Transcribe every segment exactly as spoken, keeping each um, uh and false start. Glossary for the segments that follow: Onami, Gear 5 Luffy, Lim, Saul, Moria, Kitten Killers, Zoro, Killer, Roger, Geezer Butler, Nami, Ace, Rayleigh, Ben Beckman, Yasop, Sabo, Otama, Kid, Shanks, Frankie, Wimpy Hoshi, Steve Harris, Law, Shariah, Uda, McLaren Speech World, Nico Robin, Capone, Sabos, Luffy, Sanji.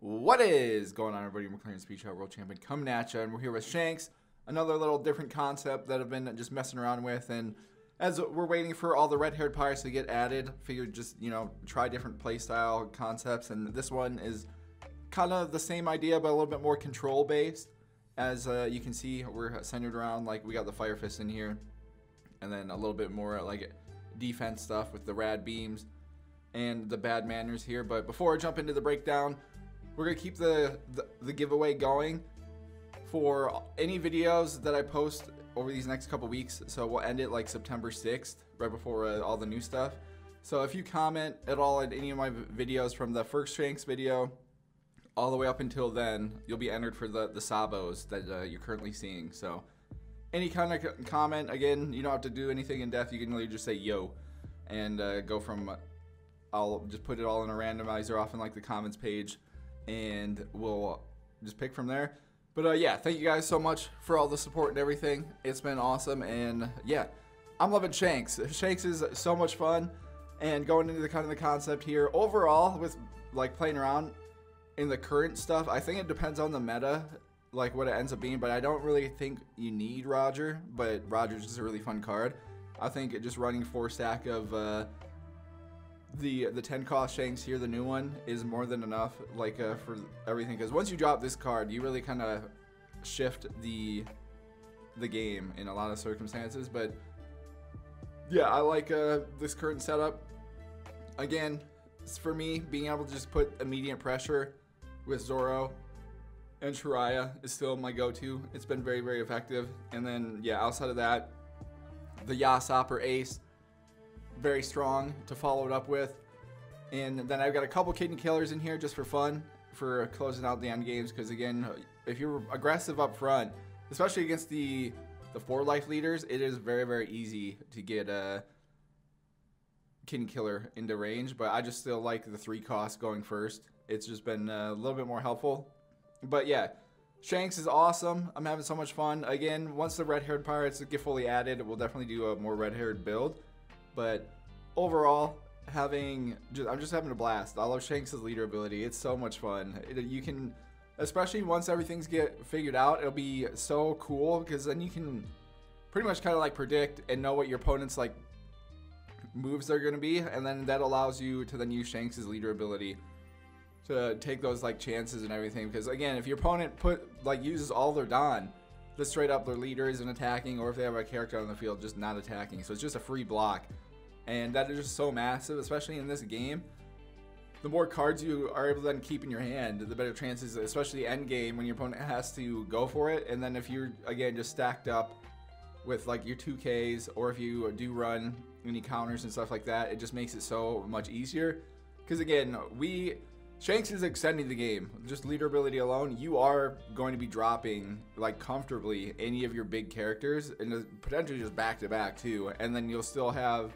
What is going on, everybody? McLaren Speech World Champion coming at you, and we're here with Shanks. Another little different concept that I've been just messing around with, and as we're waiting for all the red-haired pirates to get added, figured just, you know, try different playstyle concepts, and this one is kind of the same idea, but a little bit more control-based. As uh, you can see, we're centered around, like, we got the Fire Fist in here, and then a little bit more, like, defense stuff with the rad beams and the bad manners here. But before I jump into the breakdown, we're gonna keep the, the the giveaway going for any videos that I post over these next couple weeks. So we'll end it like September sixth, right before uh, all the new stuff. So if you comment at all at any of my videos from the first Shanks video all the way up until then, you'll be entered for the the Sabos that uh, you're currently seeing. So any kind of comment, again, you don't have to do anything in depth. You can literally just say yo, and uh, go from. I'll just put it all in a randomizer off in like the comments page, and we'll just pick from there. But uh, yeah, thank you guys so much for all the support and everything. It's been awesome, and yeah, I'm loving Shanks. Shanks is so much fun, and going into the kind of the concept here overall with like playing around in the current stuff, I think it depends on the meta, like what it ends up being. But I don't really think you need Roger, but Roger's just a really fun card. I think it just running four stack of uh, the the ten cost Shanks here, the new one, is more than enough, like uh, for everything, because once you drop this card, you really kind of shift the the game in a lot of circumstances. But yeah, I like uh, this current setup. Again, for me, being able to just put immediate pressure with Zoro and Shariah is still my go-to. It's been very, very effective. And then yeah, outside of that, the Yasop or Ace, very strong to follow it up with. And then I've got a couple Kitten Killers in here just for fun, for closing out the end games, because again, if you're aggressive up front, especially against the the four life leaders, it is very, very easy to get a Kitten Killer into range. But I just still like the three costs going first. It's just been a little bit more helpful. But yeah, Shanks is awesome. I'm having so much fun. Again, once the red-haired pirates get fully added, we'll definitely do a more red-haired build. But overall, having just, I'm just having a blast. I love Shanks' leader ability. It's so much fun. It, you can, especially once everything's get figured out, it'll be so cool, because then you can pretty much kind of like predict and know what your opponent's like moves they're going to be, and then that allows you to then use Shanks' leader ability to take those like chances and everything. Because again, if your opponent put like uses all their Don, just straight up their leader isn't attacking, or if they have a character on the field, just not attacking. So it's just a free block, and that is just so massive, especially in this game. The more cards you are able to then keep in your hand, the better chances, especially end game when your opponent has to go for it. And then if you're again just stacked up with like your two Ks, or if you do run any counters and stuff like that, it just makes it so much easier. Because again, we Shanks is extending the game. Just leader ability alone, you are going to be dropping like comfortably any of your big characters, and potentially just back to back too. And then you'll still have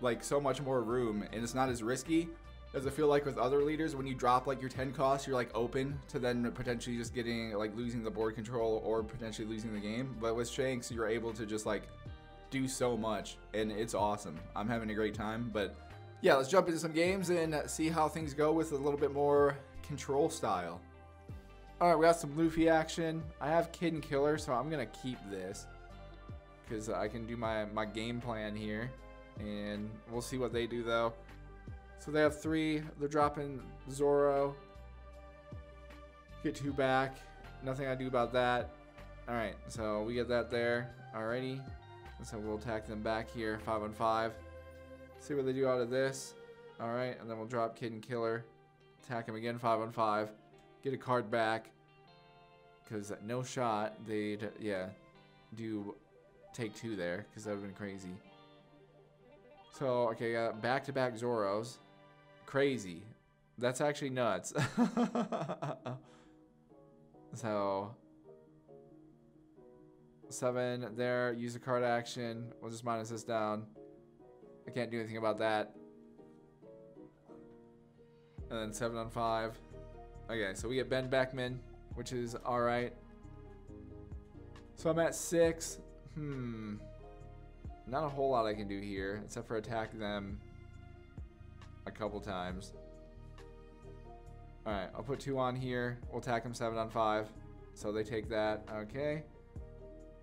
like so much more room, and it's not as risky as I feel like with other leaders. When you drop like your ten costs, you're like open to then potentially just getting like losing the board control or potentially losing the game. But with Shanks, you're able to just like do so much, and it's awesome. I'm having a great time. But yeah, let's jump into some games and see how things go with a little bit more control style. All right, we got some Luffy action. I have Kid and Killer, so I'm gonna keep this because I can do my my game plan here, and we'll see what they do though. So they have three. They're dropping Zoro. Get two back. Nothing I do about that. All right, so we get that there. Alrighty. So we'll attack them back here, five on five. See what they do out of this. All right, and then we'll drop Kid and Killer, attack him again, five on five, get a card back, because no shot they'd yeah do take two there, because that would have been crazy. So okay, got back to back Zoros, crazy. That's actually nuts. So seven there, use a card action. We'll just minus this down. I can't do anything about that. And then seven on five. Okay, so we get Ben Beckman, which is all right. So I'm at six. Hmm. Not a whole lot I can do here, except for attack them a couple times. All right, I'll put two on here. We'll attack them seven on five. So they take that, okay.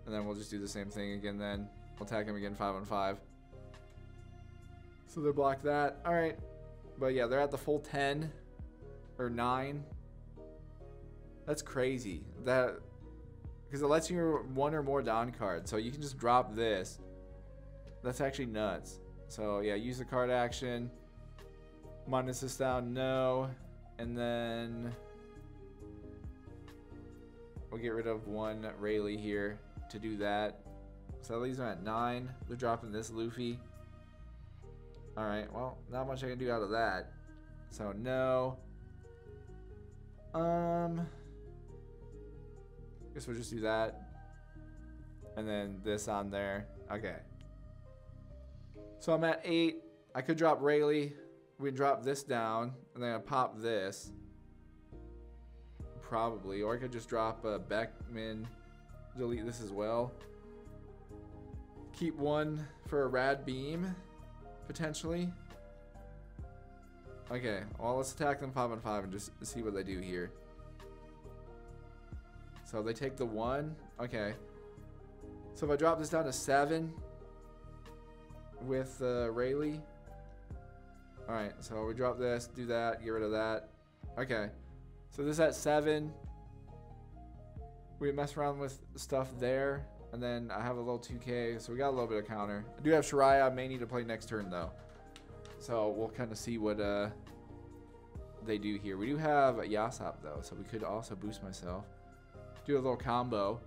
And then we'll just do the same thing again then. We'll attack them again five on five. So they block that, all right. But yeah, they're at the full ten or nine. That's crazy. That, because it lets you one or more down card. So you can just drop this. That's actually nuts. So yeah, use the card action. Minus this down, no. And then we'll get rid of one Rayleigh here to do that. So that leaves them at nine. They're dropping this Luffy. All right, well, not much I can do out of that. So no. Um, guess we'll just do that. And then this on there, okay. So I'm at eight. I could drop Rayleigh. We can drop this down, and then I pop this. Probably, or I could just drop uh, Beckman, delete this as well. Keep one for a rad beam, potentially. Okay, well, let's attack them five on five and just see what they do here. So they take the one, okay. So if I drop this down to seven with uh, Rayleigh. All right, so we drop this, do that, get rid of that. Okay, so this at seven. We mess around with stuff there, and then I have a little two K, so we got a little bit of counter. I do have Shariah, I may need to play next turn though. So we'll kind of see what uh, they do here. We do have Yasop though, so we could also boost myself. Do a little combo.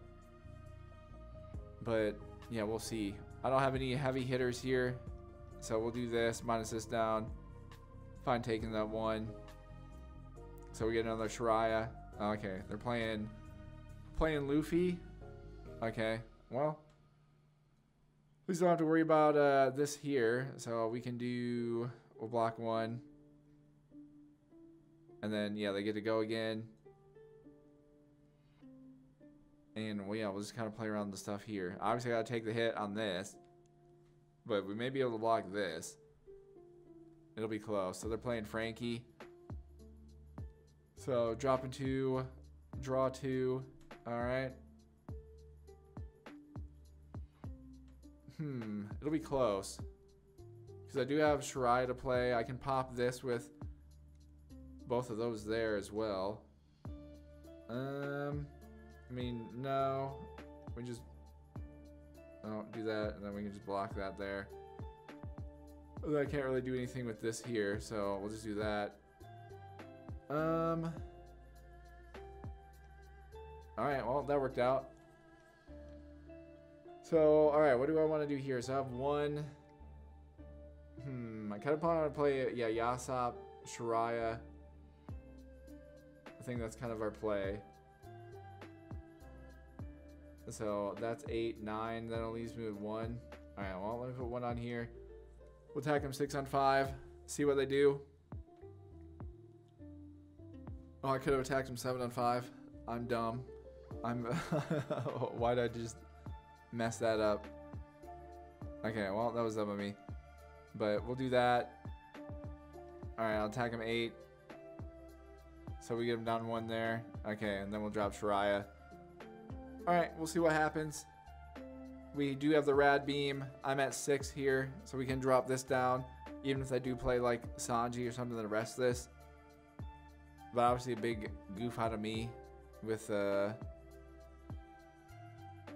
But yeah, we'll see. I don't have any heavy hitters here, so we'll do this, minus this down. Fine taking that one. So we get another Shariah. Okay, they're playing playing Luffy. Okay, well, we don't have to worry about uh, this here. So we can do, we'll block one. And then, yeah, they get to go again. And, well, yeah, we'll just kind of play around the stuff here. Obviously, I got to take the hit on this. But we may be able to block this. It'll be close. So they're playing Frankie. So dropping two, draw two. All right. Hmm, it'll be close. Because I do have Shariah to play. I can pop this with both of those there as well. Um, I mean, no. We just don't do that, and then we can just block that there. I can't really do anything with this here, so we'll just do that. Um. All right, well, that worked out. So, all right, what do I want to do here? So I have one. Hmm, I kind of want to play, yeah, Yasop, Shariah. I think that's kind of our play. So that's eight, nine. That'll leave me with one. All right, well, let me put one on here. We'll attack them six on five. See what they do. Oh, I could have attacked them seven on five. I'm dumb. I'm. Why did I just mess that up? Okay, well, that was dumb of me. But we'll do that. All right, I'll attack them eight. So we get them down one there. Okay, and then we'll drop Shariah. All right, we'll see what happens. We do have the rad beam. I'm at six here, so we can drop this down. Even if I do play like Sanji or something to rest this. But obviously a big goof out of me with, uh,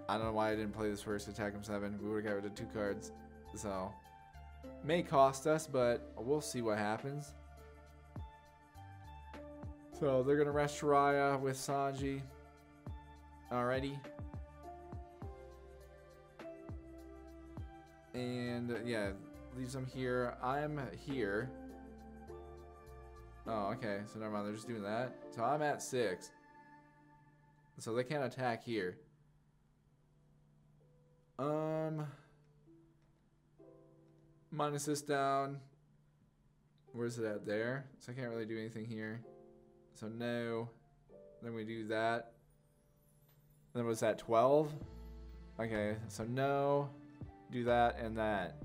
I don't know why I didn't play this first, attack him seven. We would've got rid of two cards. So, may cost us, but we'll see what happens. So they're gonna rest Shariah with Sanji. Alrighty. And yeah, leaves them here. I'm here. Oh, okay. So never mind. They're just doing that. So I'm at six. So they can't attack here. Um. Minus this down. Where's it at there? So I can't really do anything here. So no. Then we do that. Then was that twelve? Okay, so no, do that and that.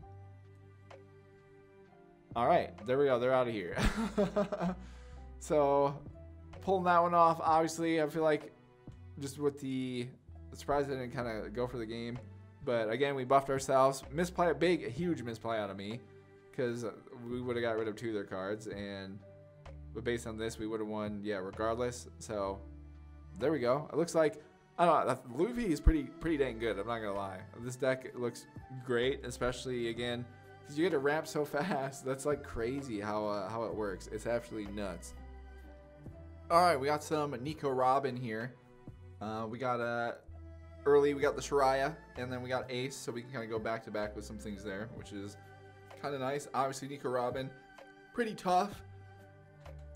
All right, there we go, they're out of here. So pulling that one off. Obviously, I feel like just with the, the surprise I didn't kind of go for the game. But again, we buffed ourselves. Misplay, a big, a huge misplay out of me, because we would have got rid of two of their cards. And but based on this, we would have won, yeah, regardless. So there we go. It looks like, I don't know, Luffy is pretty pretty dang good. I'm not going to lie. This deck looks great, especially, again, because you get to ramp so fast. That's like crazy how, uh, how it works. It's actually nuts. All right, we got some Nico Robin here. Uh, we got uh, early, we got the Shariah, and then we got Ace, so we can kind of go back to back with some things there, which is kind of nice. Obviously, Nico Robin, pretty tough,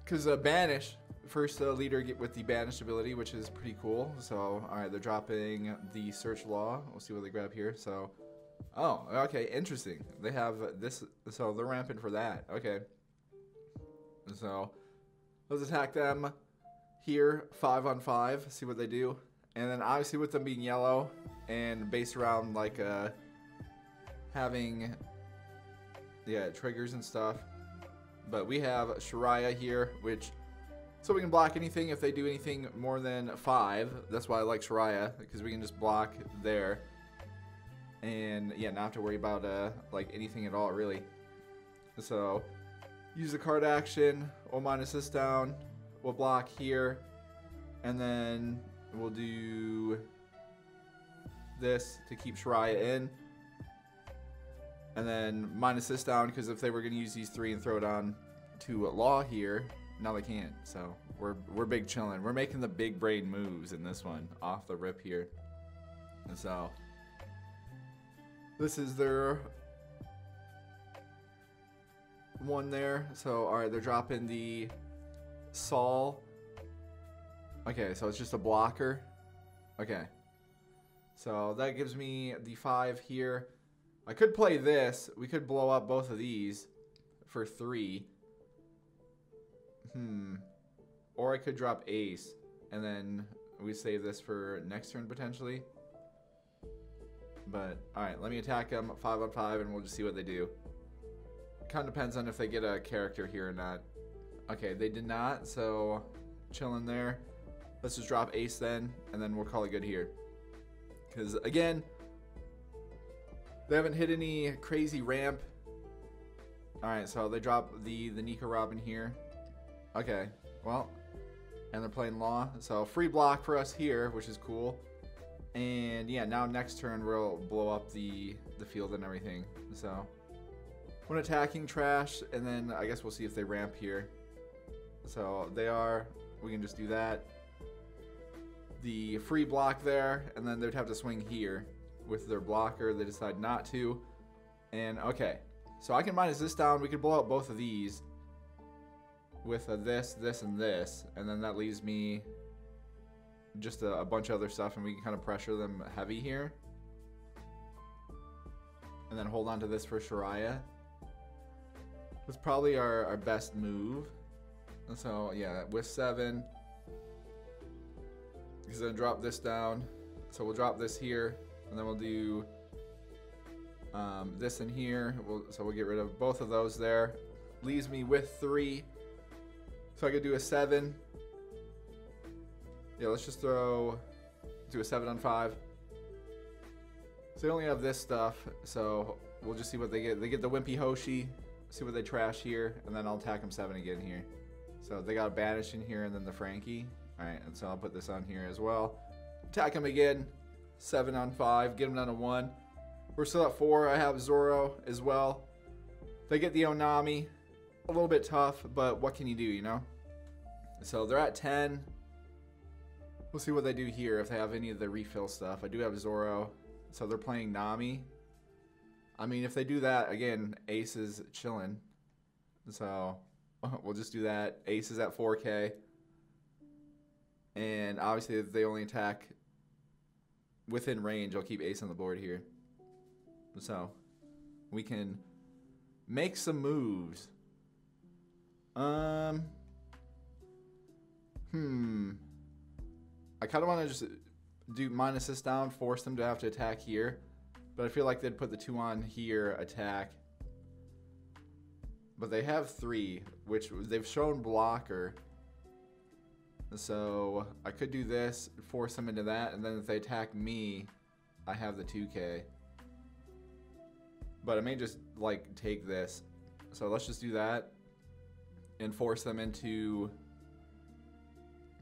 because uh, Banish, first uh, leader get with the Banish ability, which is pretty cool. So, all right, they're dropping the Search Law. We'll see what they grab here. So, oh, okay, interesting. They have this, so they're ramping for that. Okay. So, let's attack them here, five on five, see what they do. And then obviously with them being yellow and based around like uh, having, yeah, triggers and stuff. But we have Shariah here, which, so we can block anything if they do anything more than five. That's why I like Shariah, because we can just block there. And yeah, not have to worry about uh, like anything at all really. So use the card action, we'll minus this down. We'll block here, and then we'll do this to keep Shariah in. And then minus this down, because if they were going to use these three and throw it on to Law here, now they can't. So we're, we're big chilling. We're making the big brain moves in this one off the rip here. And so this is their one there. So, all right, they're dropping the Saul. Okay, so it's just a blocker. Okay. So that gives me the five here. I could play this. We could blow up both of these for three. Hmm. Or I could drop Ace, and then we save this for next turn potentially. But, alright, let me attack them five on five, and we'll just see what they do. It kind of depends on if they get a character here or not. Okay, they did not, so chilling there. Let's just drop Ace then, and then we'll call it good here. Because, again, they haven't hit any crazy ramp. Alright, so they drop the, the Nico Robin here. Okay, well, and they're playing Law. So, free block for us here, which is cool. And, yeah, now next turn we'll blow up the, the field and everything. So, when attacking, trash, and then I guess we'll see if they ramp here. So they are, we can just do that. The free block there, and then they'd have to swing here with their blocker. They decide not to. And okay, so I can minus this down. We could blow up both of these with a this, this, and this. And then that leaves me just a, a bunch of other stuff, and we can kind of pressure them heavy here. And then hold on to this for Shariah. That's probably our, our best move. So, yeah, with seven. He's going to drop this down. So we'll drop this here. And then we'll do um, this in here. We'll, so we'll get rid of both of those there. Leaves me with three. So I could do a seven. Yeah, let's just throw, do a seven on five. So they only have this stuff. So we'll just see what they get. They get the Wimpy Hoshi. See what they trash here, and then I'll attack them seven again here. So they got a Banish in here, and then the Frankie. All right, and so I'll put this on here as well. Attack them again, seven on five, get them down to one. We're still at four. I have Zoro as well. They get the Onami, a little bit tough, but what can you do, you know? So they're at ten. We'll see what they do here, if they have any of the refill stuff. I do have Zoro, so they're playing Nami. I mean, if they do that, again, Ace is chilling. So, we'll just do that. Ace is at four K. And obviously, if they only attack within range, I'll keep Ace on the board here. So, we can make some moves. Um, hmm. I kind of want to just do minus this down, force them to have to attack here. But I feel like they'd put the two on here, attack. But they have three, which they've shown blocker. So I could do this, force them into that, and then if they attack me, I have the two K. But I may just like take this. So let's just do that and force them into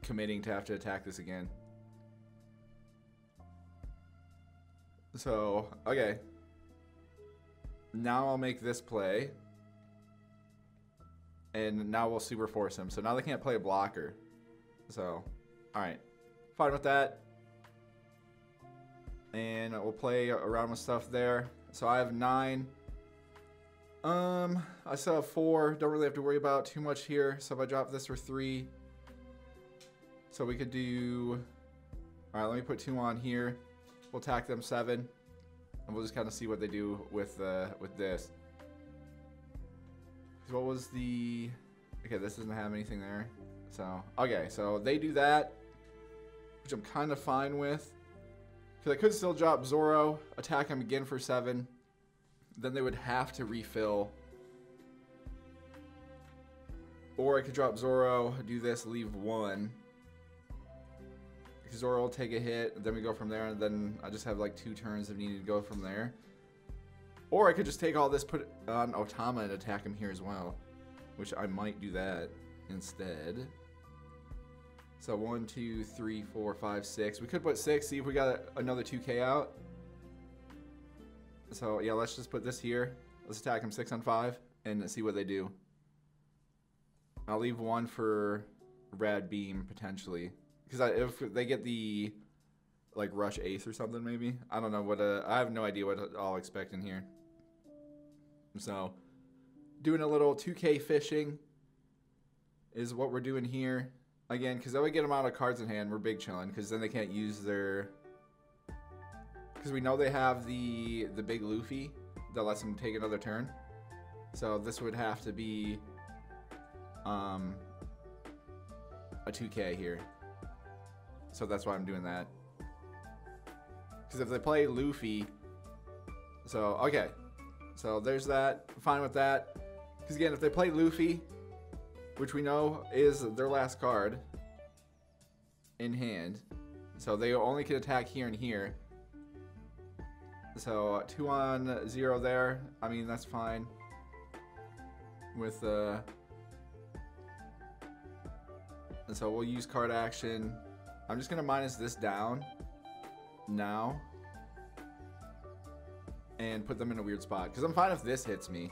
committing to have to attack this again. So, okay. Now I'll make this play. And now we'll super force him. So now they can't play a blocker. So, alright. Fine with that. And we'll play around with stuff there. So I have nine. Um, I still have four. Don't really have to worry about too much here. So if I drop this for three. So we could do... Alright, let me put two on here. We'll tack them seven. And we'll just kind of see what they do with uh, with this. So what was the... Okay, this doesn't have anything there. So, okay, so they do that, which I'm kind of fine with. Because I could still drop Zoro, attack him again for seven. Then they would have to refill. Or I could drop Zoro, do this, leave one. Zoro will take a hit, then we go from there, and then I just have like two turns if needed to go from there. Or I could just take all this, put it on Otama and attack him here as well. Which I might do that instead. So one, two, three, four, five, six. We could put six, see if we got another two K out. So yeah, let's just put this here. Let's attack him six on five and see what they do. I'll leave one for Rad Beam potentially. Because if they get the, like, rush ace or something, maybe. I don't know what, uh, I have no idea what I'll expect in here. So, doing a little two K fishing is what we're doing here. Again, because that way get them out of cards in hand, we're big chilling. Because then they can't use their... Because we know they have the, the big Luffy that lets them take another turn. So, this would have to be um, a two K here. So that's why I'm doing that. Because if they play Luffy... So, okay. So there's that. Fine with that. Because again, if they play Luffy, which we know is their last card in hand. So they only can attack here and here. So two on zero there. I mean, that's fine. With, uh... And so we'll use card action. I'm just gonna minus this down now and put them in a weird spot because I'm fine if this hits me.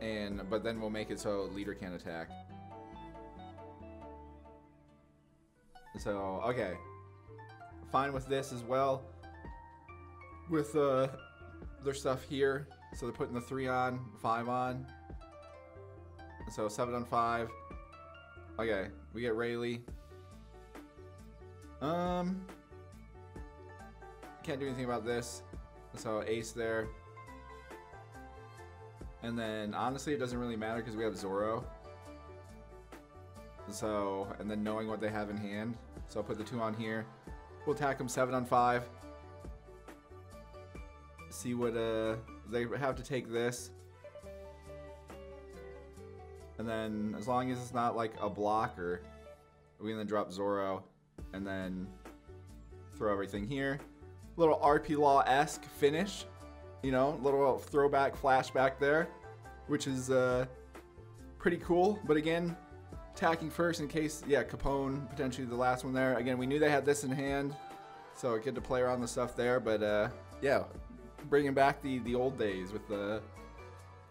And but then we'll make it so leader can't attack. So okay, fine with this as well. With uh, their stuff here, so they're putting the three on, five on, so seven on five. Okay, we get Rayleigh. Um, can't do anything about this. So Ace there. And then honestly, it doesn't really matter because we have Zoro. So, and then knowing what they have in hand. So I'll put the two on here. We'll attack them seven on five. See what uh, they have to take this. And then, as long as it's not like a blocker, we can then drop Zoro and then throw everything here. Little R P Law-esque finish, you know, little throwback, flashback there, which is uh, pretty cool. But again, attacking first in case, yeah, Capone, potentially the last one there. Again, we knew they had this in hand, so good to play around the stuff there. But uh, yeah, bringing back the, the old days with the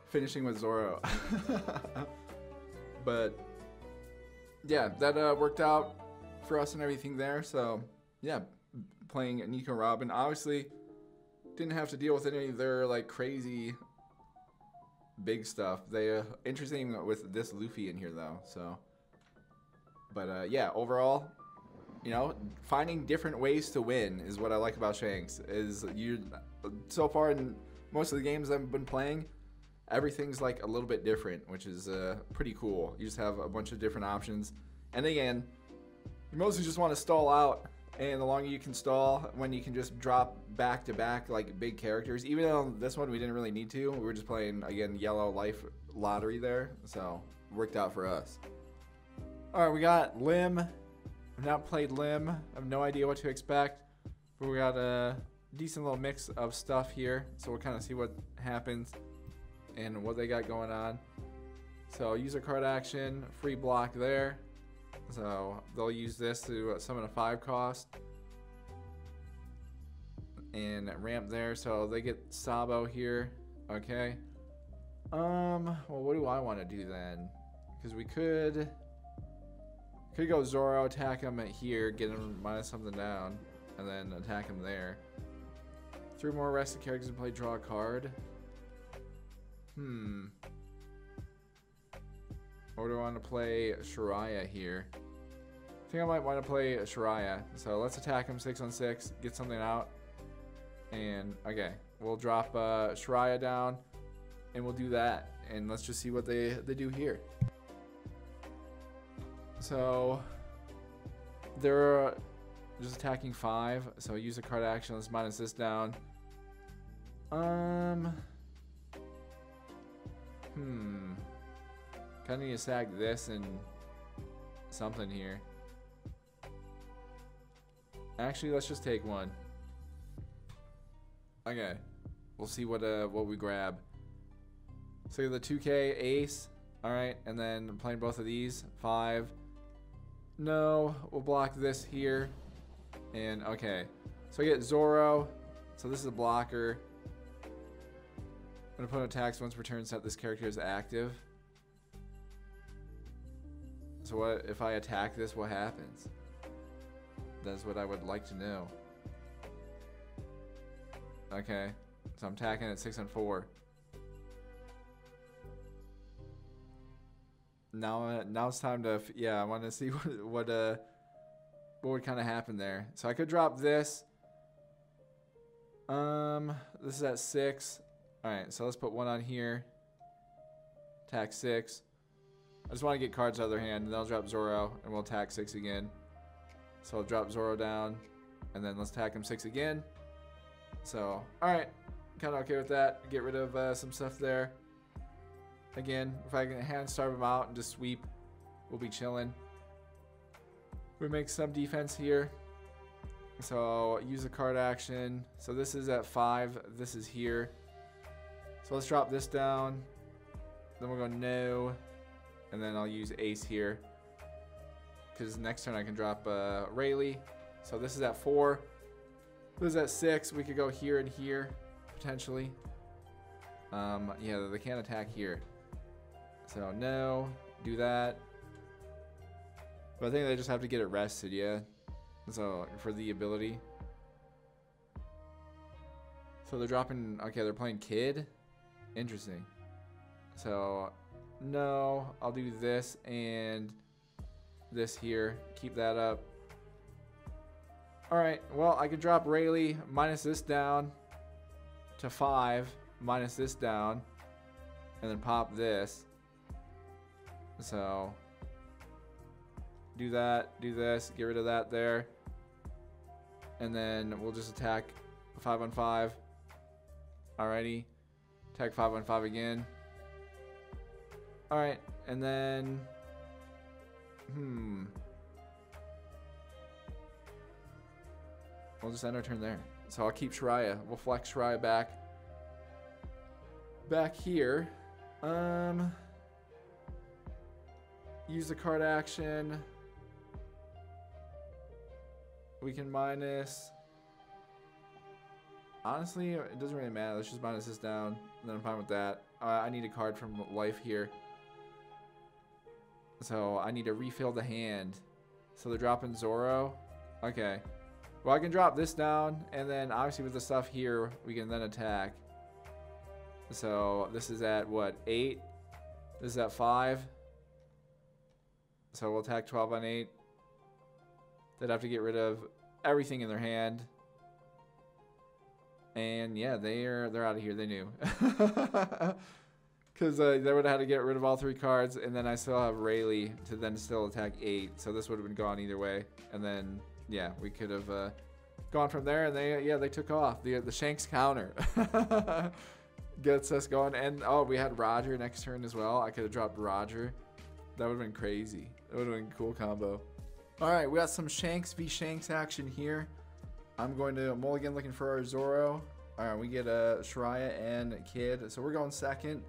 finishing with Zoro. But yeah, that uh, worked out for us and everything there. So yeah, playing Nico Robin. Obviously, didn't have to deal with any of their like crazy big stuff. They uh, interesting with this Luffy in here though. So, but uh, yeah, overall, you know, finding different ways to win is what I like about Shanks. Is you so far in most of the games I've been playing. Everything's like a little bit different, which is uh, pretty cool. You just have a bunch of different options. And again, you mostly just want to stall out, and the longer you can stall, when you can just drop back to back like big characters. Even though this one we didn't really need to, we were just playing, again, yellow life lottery there, so worked out for us. Alright, we got Lim. I've not played Lim. I have no idea what to expect. But we got a decent little mix of stuff here. So we'll kind of see what happens and what they got going on. So user card action, free block there. So they'll use this to summon a five cost. And ramp there, so they get Sabo here. Okay. Um, well, what do I want to do then? Because we could could go Zoro, attack him at here, get him minus something down, and then attack him there. Three more rested characters and play draw a card. Hmm. Or do I want to play Shariah here? I think I might want to play Shariah. So let's attack him six on six, get something out. And okay, we'll drop uh, Shariah down, and we'll do that, and let's just see what they they do here. So they're just attacking five. So use a card action. Let's minus this down. Um. Hmm. Kind of need to sack this and something here. Actually, let's just take one. Okay, we'll see what uh what we grab. So the two K Ace, all right, and then playing both of these five. No, we'll block this here, and okay. So I get Zoro. So this is a blocker. An opponent attacks once per turn. Set this character as active. So what if I attack this? What happens? That's what I would like to know. Okay, so I'm attacking at six and four. Now, now it's time to, yeah, I want to see what what uh what would kind of happen there. So I could drop this. Um, this is at six. All right, so let's put one on here. Attack six. I just want to get cards out of their hand, and then I'll drop Zoro, and we'll attack six again. So I'll drop Zoro down, and then let's attack him six again. So, alright, kind of okay with that. Get rid of uh, some stuff there. Again, if I can hand starve them out and just sweep, we'll be chilling. We make some defense here. So, use a card action. So, this is at five. This is here. So, let's drop this down. Then we'll go no. And then I'll use Ace here. Because next turn I can drop uh, Rayleigh. So, this is at four. This is at six. We could go here and here, potentially. Um, yeah, they can't attack here. So, no. Do that. But I think they just have to get it rested, yeah? So, for the ability. So, they're dropping... Okay, they're playing Kid. Interesting. So, no. I'll do this and this here. Keep that up. Alright, well, I could drop Rayleigh, minus this down to five, minus this down, and then pop this. So, do that, do this, get rid of that there. And then we'll just attack five on five. Alrighty, attack five on five again. Alright, and then, hmm. We'll just end our turn there. So I'll keep Shariah. We'll flex Shariah back. Back here. Um, use the card action. We can minus. Honestly, it doesn't really matter. Let's just minus this down. And then I'm fine with that. Uh, I need a card from life here. So I need to refill the hand. So they're dropping Zoro. Okay. Well, I can drop this down, and then obviously with the stuff here, we can then attack. So this is at what, eight? This is at five. So we'll attack twelve on eight. They'd have to get rid of everything in their hand. And yeah, they're they're out of here. They knew. Because uh, they would have had to get rid of all three cards, and then I still have Rayleigh to then still attack eight. So this would have been gone either way. And then... yeah, we could have uh, gone from there, and they yeah they took off. The the Shanks counter gets us going, and oh, we had Roger next turn as well. I could have dropped Roger, That would have been crazy. That would have been a cool combo. All right, we got some Shanks v Shanks action here. I'm going to mulligan looking for our Zoro. All right, we get a uh, Shariah and Kid. So we're going second.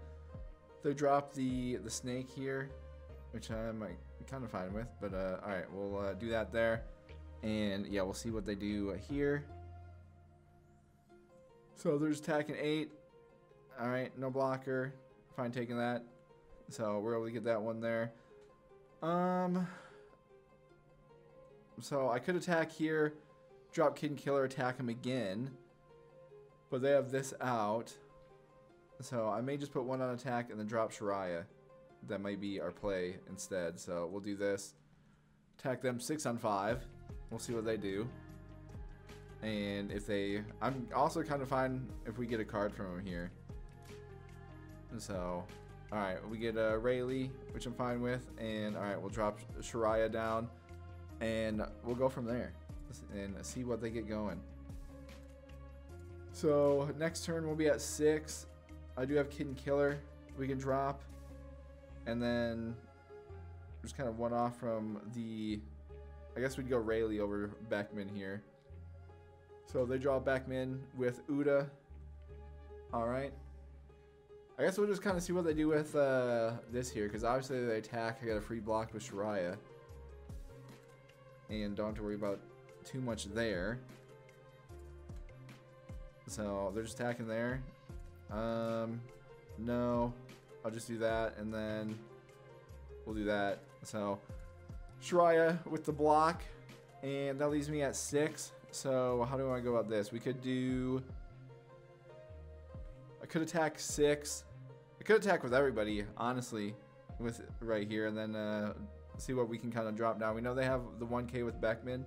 They drop the the snake here, which I'm like, kind of fine with. But uh, all right, we'll uh, do that there, and yeah, we'll see what they do uh, here. So there's attack and eight. All right, no blocker. Fine taking that. So we're able to get that one there. Um. So I could attack here, drop Kitten Killer, attack him again. But they have this out, so I may just put one on attack and then drop Shariah. That might be our play instead, so we'll do this. Attack them six on five. We'll see what they do. And if they... I'm also kind of fine if we get a card from them here. So, alright, we get a Rayleigh, which I'm fine with. And alright, we'll drop Shariah down. And we'll go from there and see what they get going. So next turn we'll be at six. I do have Kitten Killer we can drop, and then just kind of one off from the, I guess we'd go Rayleigh over Beckman here. So they draw Beckman with Uda. All right, I guess we'll just kind of see what they do with uh, this here, because obviously they attack. I got a free block with Shariah, and don't have to worry about too much there. So they're just attacking there. Um, no, I'll just do that, and then we'll do that. So Shariah with the block, and that leaves me at six. So how do I go about this? We could do, I could attack six. I could attack with everybody, honestly, with right here, and then uh, see what we can kind of drop down. We know they have the one K with Beckman.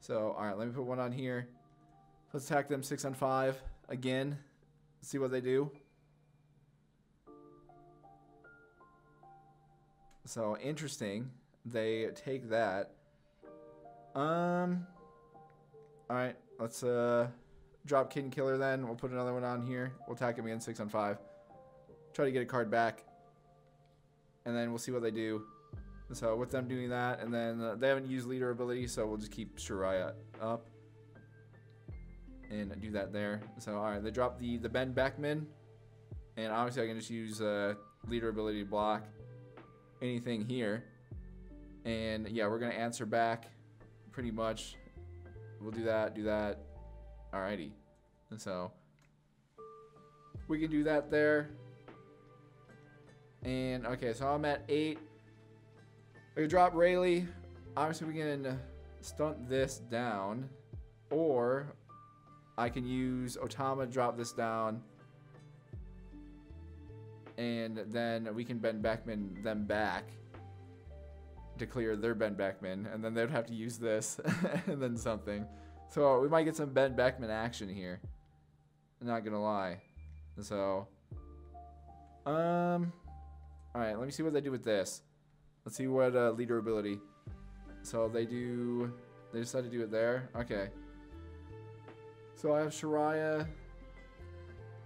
So all right, let me put one on here. Let's attack them six on five again. See what they do. So interesting. They take that. Um. All right. Let's uh drop Kitten Killer then. We'll put another one on here. We'll attack him again six on five. Try to get a card back, and then we'll see what they do. So with them doing that, and then uh, they haven't used leader ability, so we'll just keep Shariah up. And do that there. So all right, they drop the the Ben Beckman, and obviously I can just use uh, leader ability to block anything here. And yeah, we're gonna answer back pretty much. We'll do that, do that. Alrighty, and so we can do that there. And okay, so I'm at eight. I can drop Rayleigh. Obviously we can stunt this down, or I can use Otama, drop this down, and then we can Ben Beckman them back to clear their Ben Beckman, and then they'd have to use this and then something. So we might get some Ben Beckman action here. I'm not gonna lie. So, um, all right, let me see what they do with this. Let's see what uh, leader ability. So they do, they decide to do it there. Okay. So I have Shariah,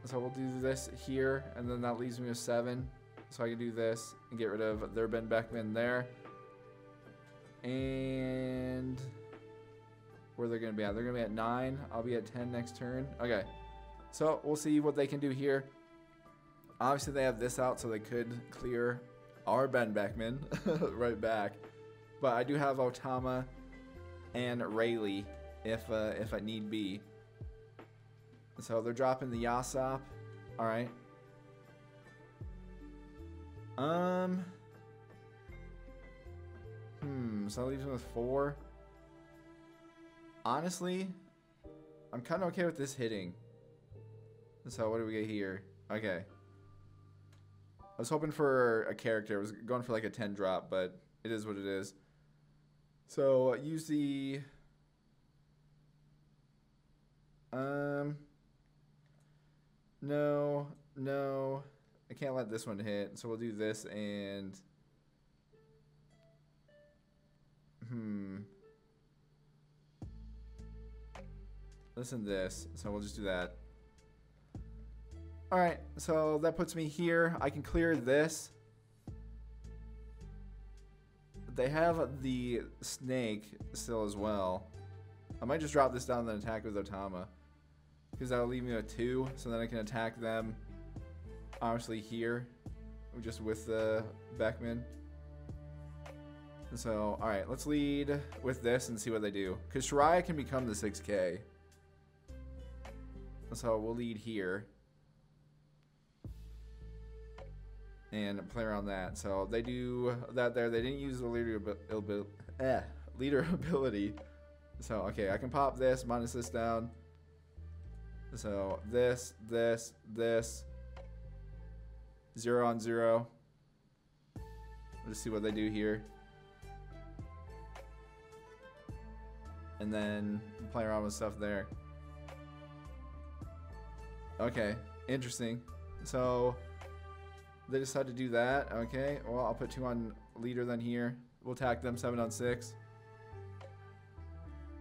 so we'll do this here, and then that leaves me with seven. So I can do this and get rid of their Ben Beckman there. And where they're gonna be at? They're gonna be at nine. I'll be at ten next turn. Okay, so we'll see what they can do here. Obviously they have this out, so they could clear our Ben Beckman right back. But I do have Otama and Rayleigh if uh, if I need be. So they're dropping the Yasop. All right. Um. Hmm. So that leaves him with four. Honestly, I'm kind of okay with this hitting. So what do we get here? Okay. I was hoping for a character. I was going for like a ten drop, but it is what it is. So use the. Um. No, no, I can't let this one hit, so we'll do this and... Hmm. Listen to this, so we'll just do that. Alright, so that puts me here. I can clear this. They have the snake still as well. I might just drop this down and then attack with Otama, because that'll leave me with two, so then I can attack them, obviously here, just with the Beckman. And so, alright, let's lead with this and see what they do, because Shariah can become the six K. So we'll lead here and play around that. So they do that there. They didn't use the leader, ab eh, leader ability. So, okay, I can pop this, minus this down. So this, this, this. Zero on zero. Let's see what they do here. And then play around with stuff there. Okay, interesting. So they decide to do that. Okay, well, I'll put two on leader then here. We'll attack them seven on six.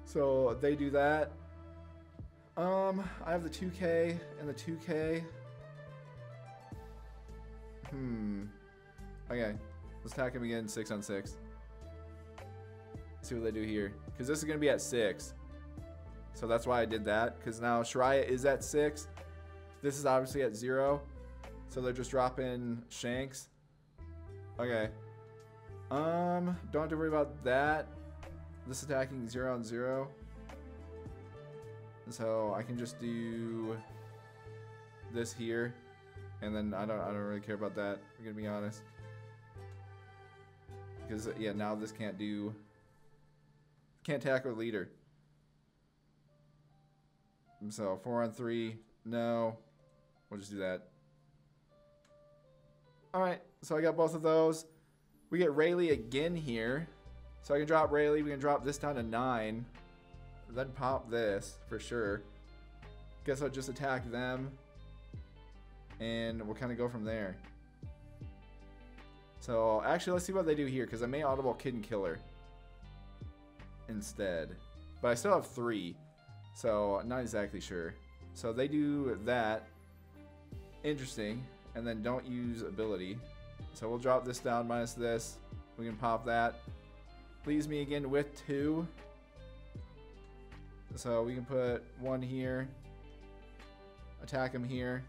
So they do that. Um, I have the two K and the two K. Hmm. Okay, let's attack him again six on six. Let's see what they do here, because this is gonna be at six. So that's why I did that, because now Shariah is at six. This is obviously at zero, so they're just dropping Shanks. Okay. Um, don't have to worry about that. This attacking zero on zero. So I can just do this here, and then I don't I don't really care about that. I'm gonna be honest, because yeah, now this can't do can't tackle the leader. So four on three, no. We'll just do that. Alright, so I got both of those. We get Rayleigh again here. So I can drop Rayleigh. We can drop this down to nine. Then pop this for sure. Guess I'll just attack them. And we'll kind of go from there. So actually, let's see what they do here, because I may audible Kitten Killer instead. But I still have three. So not exactly sure. So they do that. Interesting. And then don't use ability. So we'll drop this down minus this. We can pop that. Leaves me again with two. So we can put one here. Attack him here.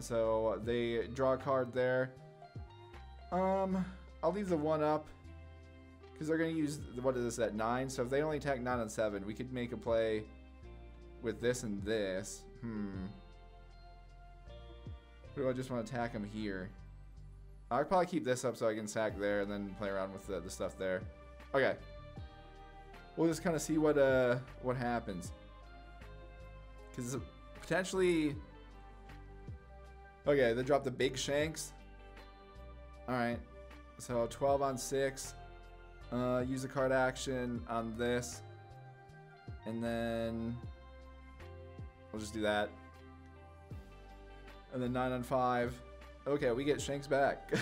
So they draw a card there. Um, I'll leave the one up, because they're going to use, what is this, at nine? So if they only attack nine on seven, we could make a play with this and this. Hmm. What do I just want to attack him here? I'll probably keep this up so I can sack there and then play around with the, the stuff there. Okay. We'll just kind of see what uh what happens. Because potentially... Okay, they drop the big Shanks. Alright. So twelve on six. Uh, use a card action on this, and then we'll just do that, and then nine on five. Okay, we get Shanks back.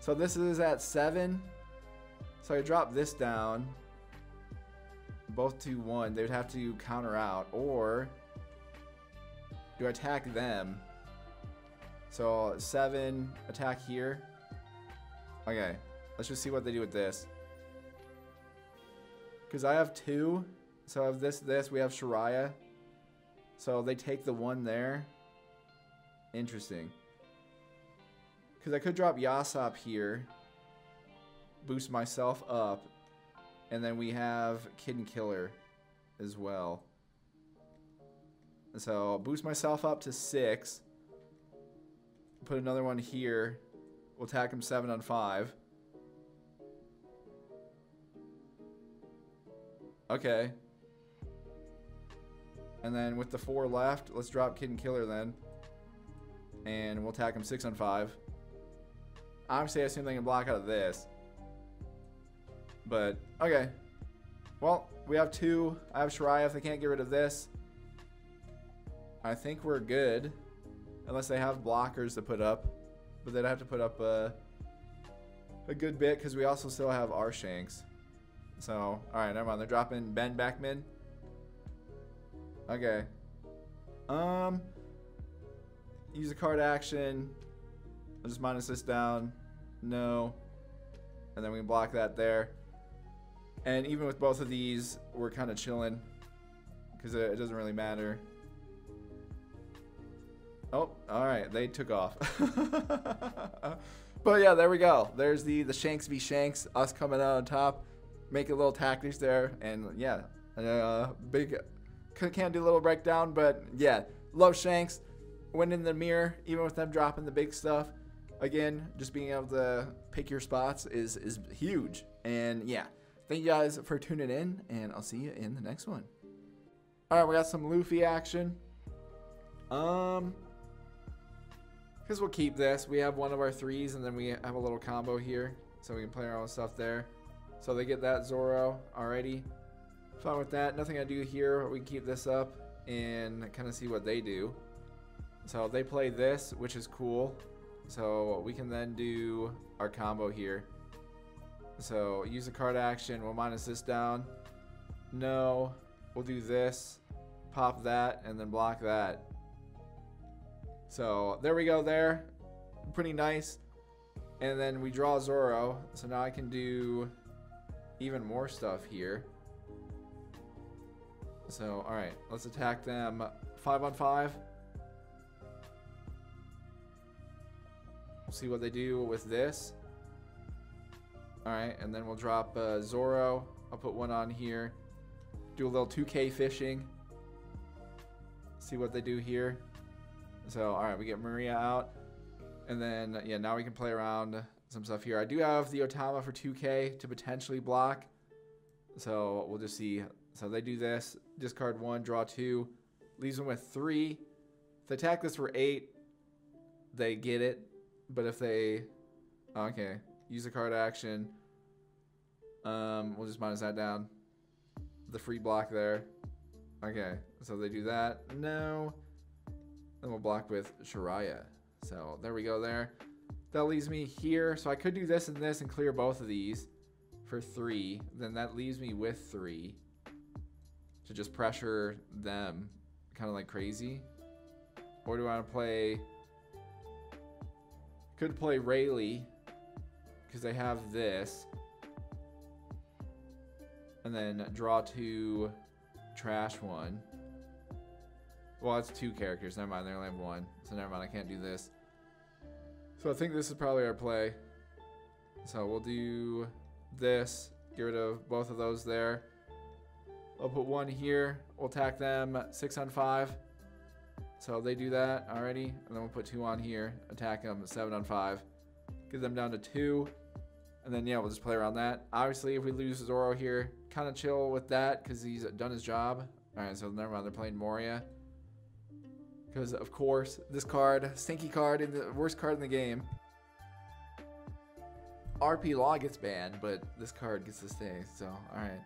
So this is at seven, so I drop this down, both to one. They would have to counter out, or do I attack them? So seven, attack here. Okay, let's just see what they do with this. Because I have two. So I have this, this. We have Shariah. So they take the one there. Interesting. Because I could drop Yasop here. Boost myself up. And then we have Kitten Killer as well. So I'll boost myself up to six. Put another one here. We'll attack him seven on five. Okay. And then with the four left, let's drop Kid and Killer then. And we'll attack him six on five. Obviously, I assume they can block out of this. But, okay. Well, we have two. I have Shariah. If they can't get rid of this, I think we're good. Unless they have blockers to put up. But they'd have to put up a, a good bit, because we also still have our Shanks. So, all right, never mind. They're dropping Ben Beckman. Okay. Um, use a card action. I'll just minus this down. No. And then we can block that there. And even with both of these, we're kind of chilling. Because it, it doesn't really matter. Oh, alright. They took off. But yeah, there we go. There's the, the Shanks v Shanks. Us coming out on top. Making little tactics there. And yeah. Uh, big... Can't do a little breakdown, but yeah. Love Shanks. Went in the mirror, even with them dropping the big stuff. Again, just being able to pick your spots is, is huge. And yeah, thank you guys for tuning in, and I'll see you in the next one. All right, we got some Luffy action. Um, because we'll keep this. We have one of our threes, and then we have a little combo here, so we can play our own stuff there. So they get that Zoro already. Fine with that. Nothing I do here. We can keep this up and kind of see what they do. So they play this, which is cool. So we can then do our combo here. So use a card action. We'll minus this down. No. We'll do this. Pop that. And then block that. So there we go there. Pretty nice. And then we draw Zoro. So now I can do even more stuff here. So, alright. Let's attack them. Five on five. See what they do with this. All right, and then we'll drop uh, Zoro. I'll put one on here. Do a little two K fishing. See what they do here. So, all right, we get Moria out. And then, yeah, now we can play around some stuff here. I do have the Otama for two K to potentially block. So, we'll just see. So, they do this. Discard one, draw two. Leaves them with three. If they attack this for eight, they get it. But if they, okay, use a card action, um, we'll just minus that down. The free block there. Okay, so they do that. No. Then we'll block with Shariah. So there we go there. That leaves me here. So I could do this and this and clear both of these for three. Then that leaves me with three to just pressure them kind of like crazy. Or do I want to play... Could play Rayleigh because they have this, and then draw two, trash one. Well, it's two characters. Never mind, they only have one, so never mind. I can't do this. So I think this is probably our play. So we'll do this. Get rid of both of those there. I'll put one here. We'll attack them six on five. So they do that already, and then we'll put two on here, attack them seven on five, get them down to two, and then yeah, we'll just play around that. Obviously, if we lose Zoro here, kind of chill with that because he's done his job. All right, so never mind, they're playing Moria because of course this card, stinky card, and the worst card in the game. R P Law gets banned, but this card gets to stay. So all right,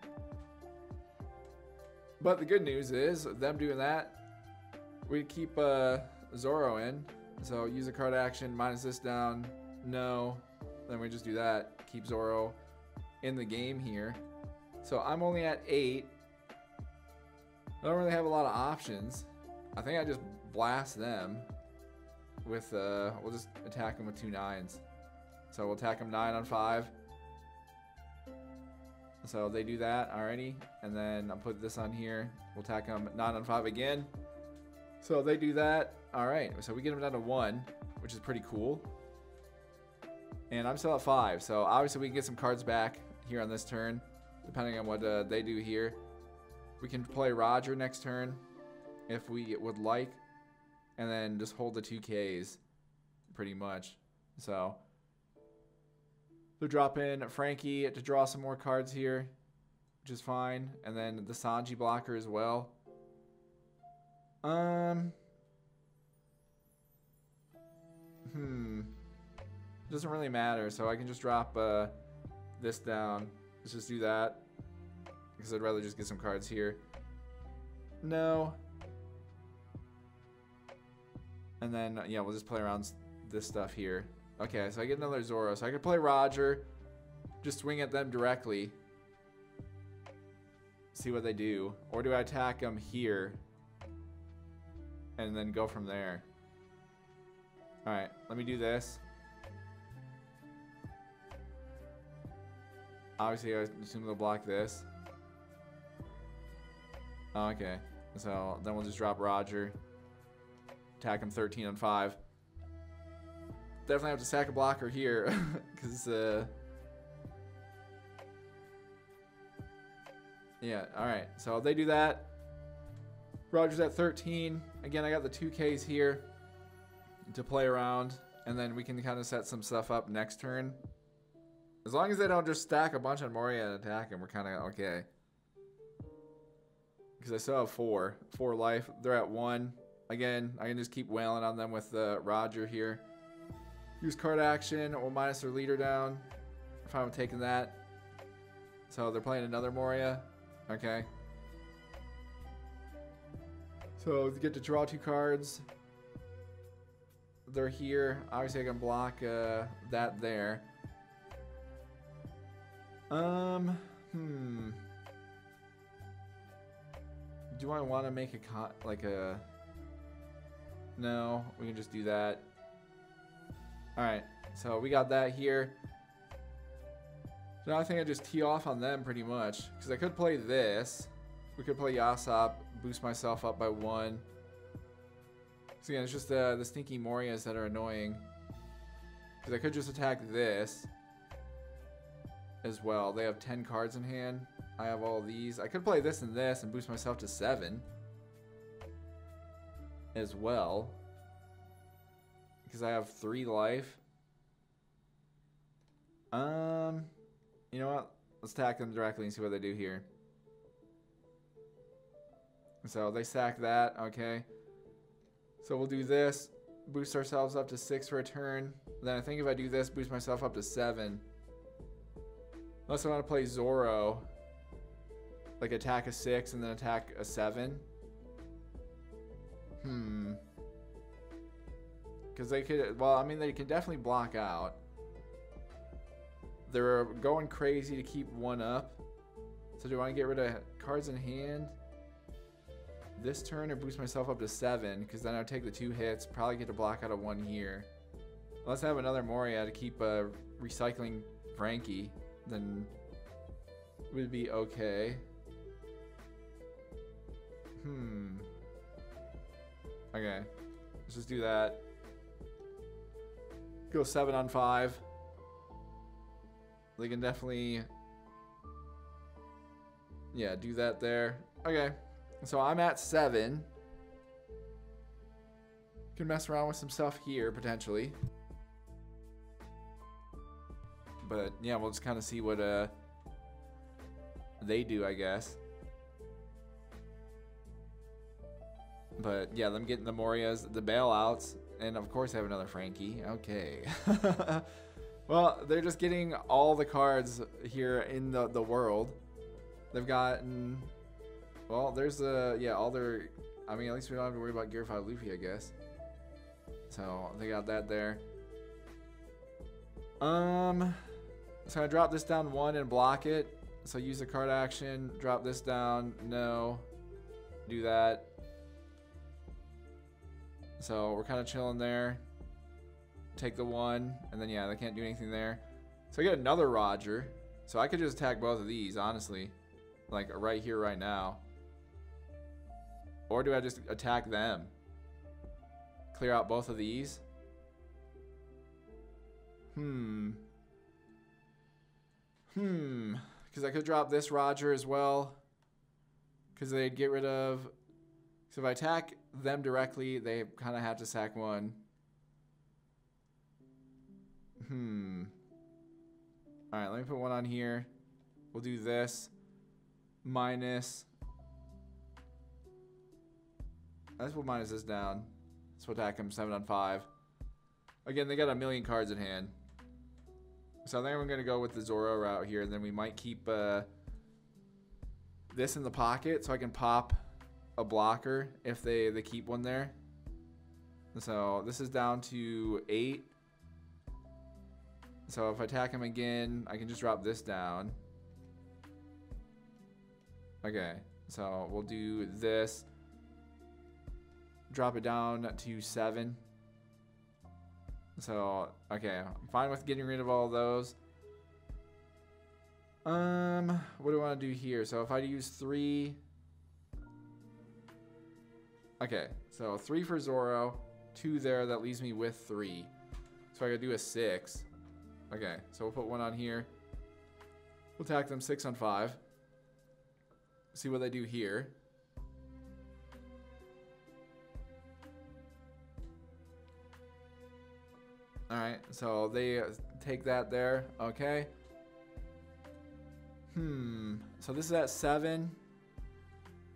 but the good news is them doing that. We keep uh, Zoro in, so use a card action, minus this down, no, then we just do that, keep Zoro in the game here. So I'm only at eight, I don't really have a lot of options. I think I just blast them with, uh, we'll just attack them with two nines. So we'll attack them nine on five. So they do that already, and then I'll put this on here, we'll attack them nine on five again. So they do that. All right. So we get them down to one, which is pretty cool. And I'm still at five. So obviously we can get some cards back here on this turn, depending on what uh, they do here. We can play Roger next turn if we would like, and then just hold the two Ks pretty much. So they'll drop in Frankie to draw some more cards here, which is fine. And then the Sanji blocker as well. Um, hmm, doesn't really matter. So I can just drop uh, this down. Let's just do that because I'd rather just get some cards here. No. And then, yeah, we'll just play around this stuff here. Okay, so I get another Zoro. So I could play Roger, just swing at them directly, see what they do. Or do I attack them here? And then go from there. All right, let me do this. Obviously, I assume they'll block this. Oh, okay. So then we'll just drop Roger. Attack him thirteen on five. Definitely have to sack a blocker here. Because, uh... yeah, alright. So they do that. Roger's at thirteen. Again, I got the two Ks here to play around. And then we can kind of set some stuff up next turn. As long as they don't just stack a bunch on Moria and attack him, we're kind of okay. Because I still have four. Four life. They're at one. Again, I can just keep wailing on them with uh, Roger here. Use card action or minus their leader down. If I'm taking that. So they're playing another Moria. Okay. So they get to draw two cards. They're here. Obviously I can block uh, that there. Um, hmm. Do I want to make a con like a... No, we can just do that. Alright, so we got that here. So now I think I just tee off on them pretty much. Because I could play this. We could play Yasop, boost myself up by one. So again, it's just uh, the stinky Morias that are annoying. Because I could just attack this as well. They have ten cards in hand. I have all these. I could play this and this and boost myself to seven. As well, because I have three life. Um, you know what? Let's attack them directly and see what they do here. So they sack that, okay. So we'll do this, boost ourselves up to six for a turn. Then I think if I do this, boost myself up to seven. Unless I want to play Zoro, like attack a six and then attack a seven. Hmm. Because they could, well, I mean, they can definitely block out. They're going crazy to keep one up. So do I get rid of cards in hand this turn or boost myself up to seven? Because then I would take the two hits, probably get to block out of one here. Unless I have another Moria to keep uh, recycling Frankie, then it would be okay. Hmm. Okay, let's just do that. Go seven on five. They can definitely, yeah, do that there. Okay, so I'm at seven. Can mess around with some stuff here potentially. But yeah, we'll just kind of see what uh they do, I guess. But yeah, them getting the Morias, the bailouts, and of course I have another Frankie. Okay. Well, they're just getting all the cards here in the, the world. They've gotten, well, there's the, yeah, all their, I mean, at least we don't have to worry about Gear five Luffy, I guess. So they got that there. Um, so I drop this down one and block it. So use the card action, drop this down, no, do that. So we're kind of chilling there. Take the one, and then yeah, they can't do anything there. So I get another Roger. So I could just attack both of these, honestly. Like right here, right now. Or do I just attack them? Clear out both of these? Hmm. Hmm. Because I could drop this Roger as well. Because they'd get rid of... So if I attack them directly, they kind of have to sack one. Hmm. All right, let me put one on here. We'll do this. Minus. I guess we'll minus this down. So we'll attack them seven on five. Again, they got a million cards in hand. So I think I'm going to go with the Zoro route here. And then we might keep uh, this in the pocket so I can pop a blocker if they they keep one there. So this is down to eight. So if I attack him again, I can just drop this down. Okay, so we'll do this, drop it down to seven. So okay, I'm fine with getting rid of all those. Um, what do I want to do here? So if I use three... Okay, so three for Zoro, two there, that leaves me with three. So I gotta do a six. Okay, so we'll put one on here. We'll attack them six on five. See what they do here. Alright, so they take that there. Okay. Hmm. So this is at seven.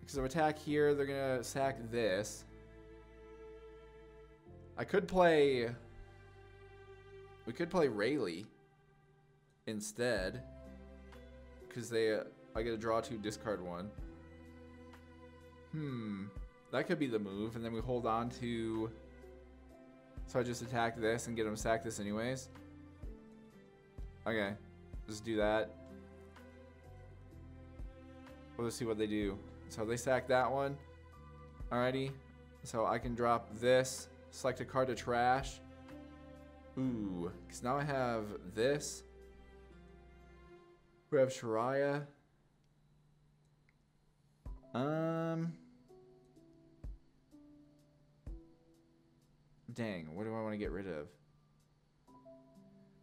Because of attack here, they're gonna sack this. I could play... We could play Rayleigh instead. Because they... Uh, I get a draw two, discard one. Hmm. That could be the move. And then we hold on to... So I just attack this and get them sack this anyways. Okay. Just do that. We'll just see what they do. So they sack that one. Alrighty. So I can drop this. Select a card to trash. Ooh. Because now I have this. We have Shariah. Um. Dang. What do I want to get rid of?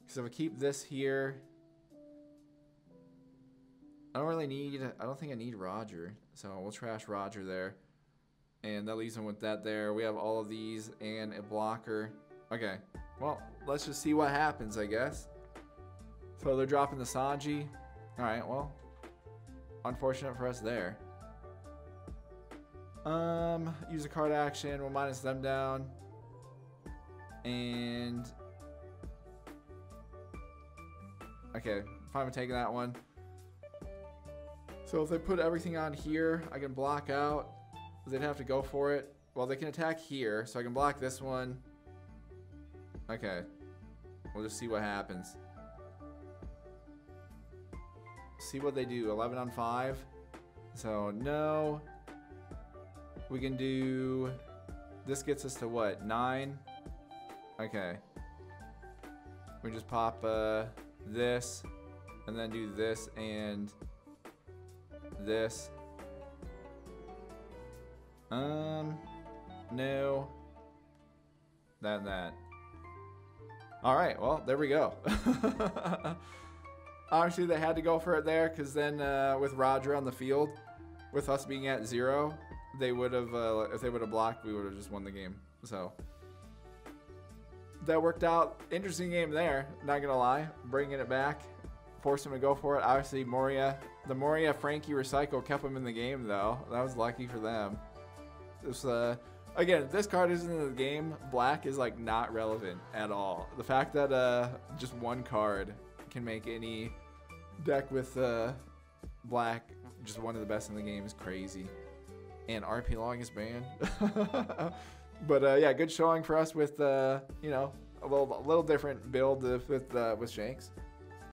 Because if I keep this here. I don't really need, I don't think I need Roger, so we'll trash Roger there. And that leaves him with that there. We have all of these and a blocker. Okay, well, let's just see what happens, I guess. So they're dropping the Sanji. All right, well, unfortunate for us there. Um, use a card action, we'll minus them down. And, okay, fine with taking that one. So if they put everything on here, I can block out. They'd have to go for it. Well, they can attack here, so I can block this one. Okay. We'll just see what happens. See what they do. eleven on five. So, no. We can do... This gets us to what? nine? Okay. We just pop uh, this, and then do this, and... this. Um, no. That and that. Alright, well, there we go. Obviously, they had to go for it there, because then uh, with Roger on the field, with us being at zero, they would have, uh, if they would have blocked, we would have just won the game. So, that worked out. Interesting game there, not gonna lie. Bringing it back. Forced him to go for it. Obviously, Moria. The Moria Frankie recycle kept him in the game, though. That was lucky for them. Just, uh, again, this card isn't in the game. Black is, like, not relevant at all. The fact that uh, just one card can make any deck with uh, black just one of the best in the game is crazy. And R P Long is banned. But, uh, yeah, good showing for us with, uh, you know, a little, a little different build with, uh, with Shanks.